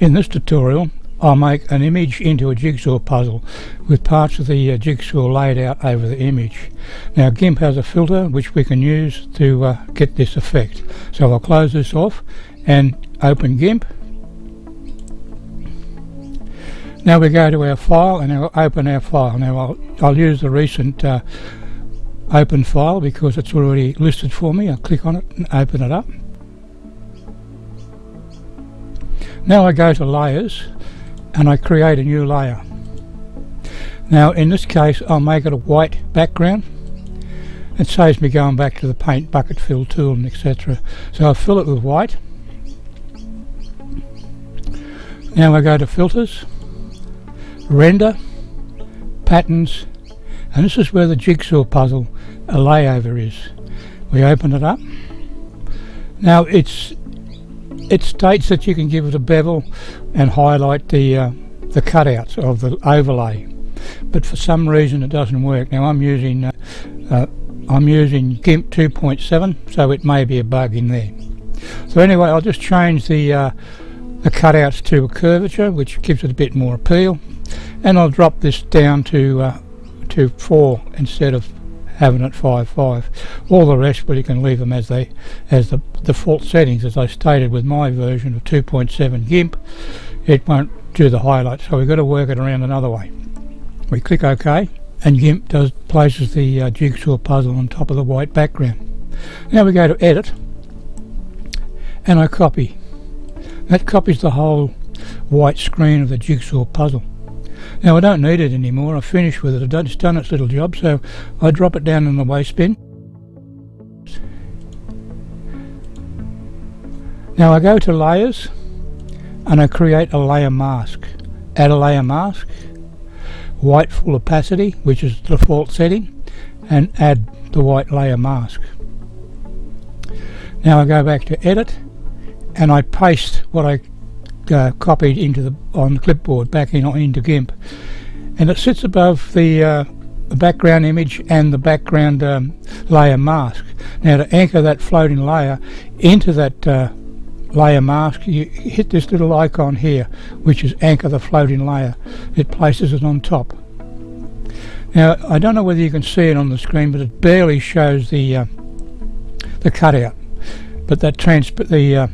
In this tutorial, I'll make an image into a jigsaw puzzle with parts of the jigsaw laid out over the image. Now GIMP has a filter which we can use to get this effect. So I'll close this off and open GIMP. Now we go to our file and I'll open our file. Now I'll use the recent open file because it's already listed for me. I'll click on it and open it up. Now I go to Layers and I create a new layer. Now in this case I'll make it a white background. It saves me going back to the paint, bucket, fill, tool and etc. So I'll fill it with white. Now I go to Filters, Render, Patterns, and this is where the jigsaw puzzle layover is. We open it up. Now it states that you can give it a bevel and highlight the cutouts of the overlay, but for some reason it doesn't work. Now I'm using GIMP 2.7, so it may be a bug in there. So anyway, I'll just change the cutouts to a curvature, which gives it a bit more appeal, and I'll drop this down to 4 instead of having it 5.5. All the rest, well, you can leave them as they the default settings. As I stated with my version of 2.7 GIMP, it won't do the highlights, so we've got to work it around another way. We click OK and GIMP places the jigsaw puzzle on top of the white background. Now we go to Edit and I copy. That copies the whole white screen of the jigsaw puzzle. Now I don't need it anymore, I've finished with it, it's done its little job, so I drop it down in the waste bin. Now I go to Layers and I create a layer mask. Add a layer mask, white full opacity, which is the default setting, and add the white layer mask. Now I go back to Edit and I paste what I copied on the clipboard back into GIMP, and it sits above the background image and the background layer mask. Now to anchor that floating layer into that layer mask, you hit this little icon here, which is anchor the floating layer. It places it on top. Now I don't know whether you can see it on the screen, but it barely shows the cutout, but that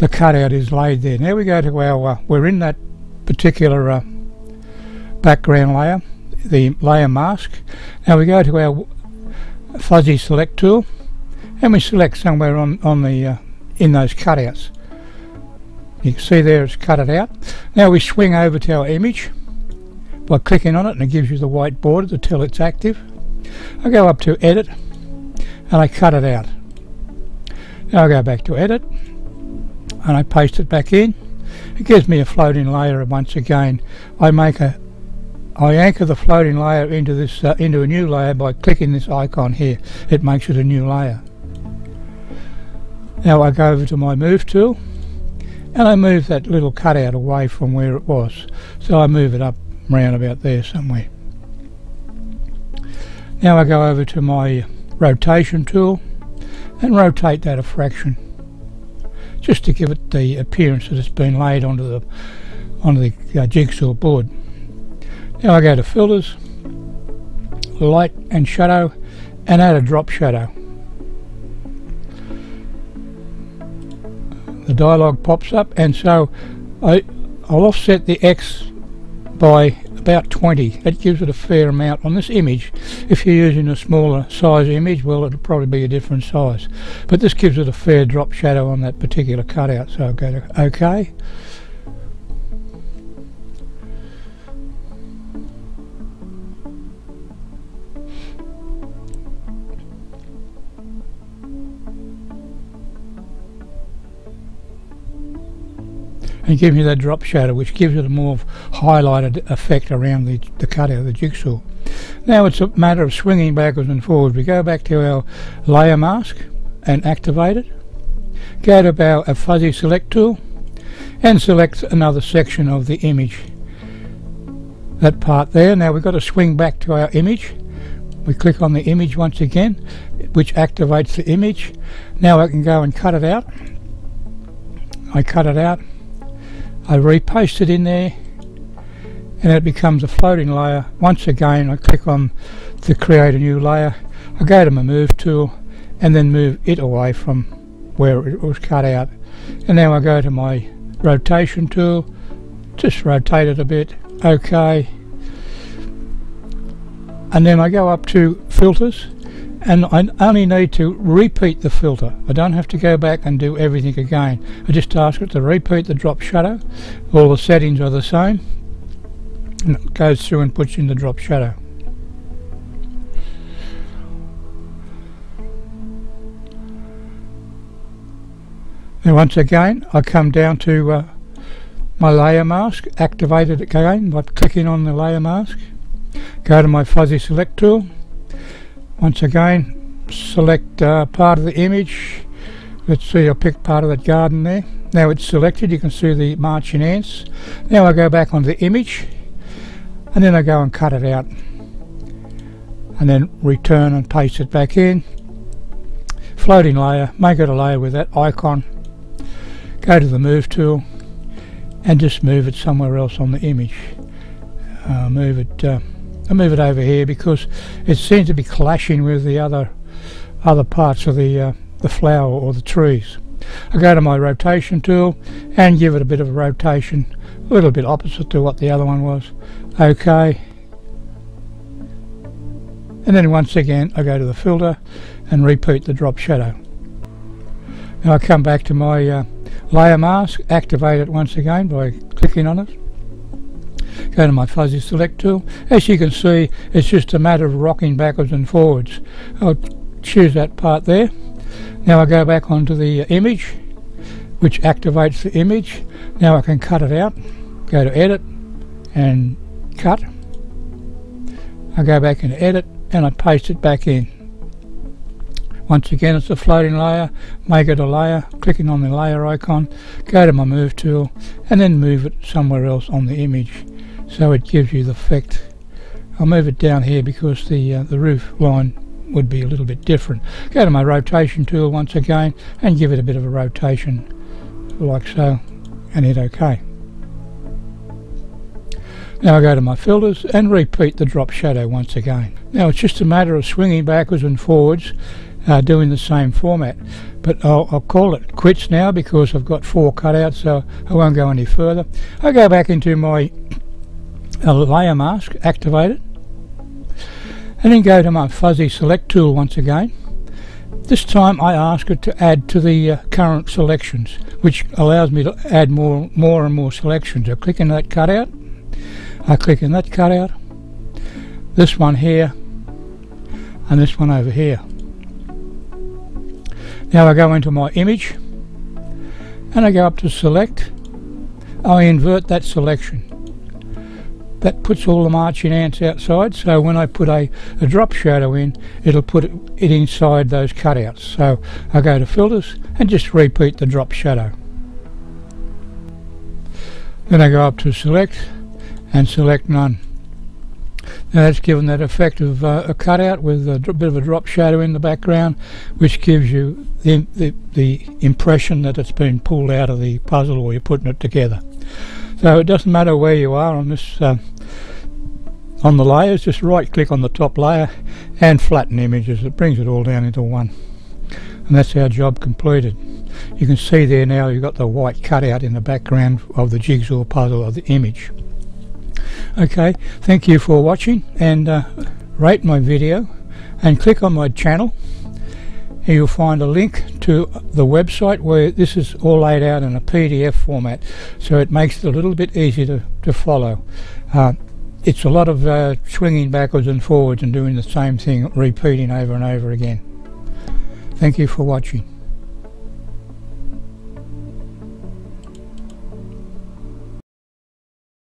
the cutout is laid there. Now we go to our, we're in that particular background layer, the layer mask. Now we go to our fuzzy select tool and we select somewhere in those cutouts. You can see there it's cut it out. Now we swing over to our image by clicking on it and it gives you the white border to tell it's active. I go up to Edit and I cut it out. Now I go back to Edit and I paste it back in. It gives me a floating layer, and once again I anchor the floating layer into this into a new layer by clicking this icon here. It makes it a new layer. Now I go over to my Move tool and I move that little cutout away from where it was, so I move it up round about there somewhere. Now I go over to my Rotation tool and rotate that a fraction, just to give it the appearance that it's been laid onto the jigsaw board. Now I go to Filters, Light and Shadow, and add a drop shadow. The dialog pops up, and so I'll offset the X by about 20. That gives it a fair amount on this image. If you're using a smaller size image, well, it'll probably be a different size, but this gives it a fair drop shadow on that particular cutout. So I'll go to OK. And give me that drop shadow, which gives it a more highlighted effect around the cutout of the jigsaw. Now it's a matter of swinging backwards and forwards. We go back to our layer mask and activate it. Go to our fuzzy select tool and select another section of the image. That part there. Now we've got to swing back to our image. We click on the image once again, which activates the image. Now I can go and cut it out. I cut it out. I repaste it in there and it becomes a floating layer. Once again I click on the create a new layer, I go to my move tool and then move it away from where it was cut out, and now I go to my rotation tool, just rotate it a bit, okay, and then I go up to filters and I only need to repeat the filter. I don't have to go back and do everything again. I just ask it to repeat the drop shadow. All the settings are the same, and it goes through and puts in the drop shadow. And once again I come down to my layer mask, activate it again by clicking on the layer mask, go to my fuzzy select tool, once again select part of the image. Let's see, I picked part of that garden there. Now it's selected, you can see the marching ants. Now I go back onto the image and then I go and cut it out and then return and paste it back in. Floating layer, make it a layer with that icon, go to the move tool and just move it somewhere else on the image. I'll move it over here because it seems to be clashing with the other parts of the flower or the trees. I go to my rotation tool and give it a bit of a rotation, a little bit opposite to what the other one was, okay, and then once again I go to the filter and repeat the drop shadow. Now I come back to my layer mask, activate it once again by clicking on it, go to my fuzzy select tool. As you can see, it's just a matter of rocking backwards and forwards. I'll choose that part there. Now I go back onto the image, which activates the image. Now I can cut it out, go to edit and cut. I go back and edit and I paste it back in. Once again it's a floating layer, make it a layer, clicking on the layer icon, go to my move tool and then move it somewhere else on the image so it gives you the effect. I'll move it down here because the roof line would be a little bit different. Go to my rotation tool once again and give it a bit of a rotation like so and hit OK. Now I go to my filters and repeat the drop shadow once again. Now it's just a matter of swinging backwards and forwards, doing the same format, but I'll call it quits now because I've got four cutouts, so I won't go any further. I go back into my layer mask, activate it, and then go to my fuzzy select tool once again. This time I ask it to add to the current selections, which allows me to add more and more selections. I click in that cutout, I click in that cutout, this one here and this one over here. Now I go into my image and I go up to select. I invert that selection. That puts all the marching ants outside, so when I put a drop shadow in, it'll put it inside those cutouts. So I go to filters and just repeat the drop shadow. Then I go up to select and select none. Now that's given that effect of a cutout with a bit of a drop shadow in the background, which gives you the impression that it's been pulled out of the puzzle or you're putting it together. So it doesn't matter where you are on this on the layers, just right click on the top layer and flatten images. It brings it all down into one, and that's our job completed. You can see there now you've got the white cutout in the background of the jigsaw puzzle of the image. Okay, thank you for watching, and rate my video and click on my channel. You'll find a link to the website where this is all laid out in a PDF format, so it makes it a little bit easier to follow. It's a lot of swinging backwards and forwards and doing the same thing, repeating over and over again. Thank you for watching.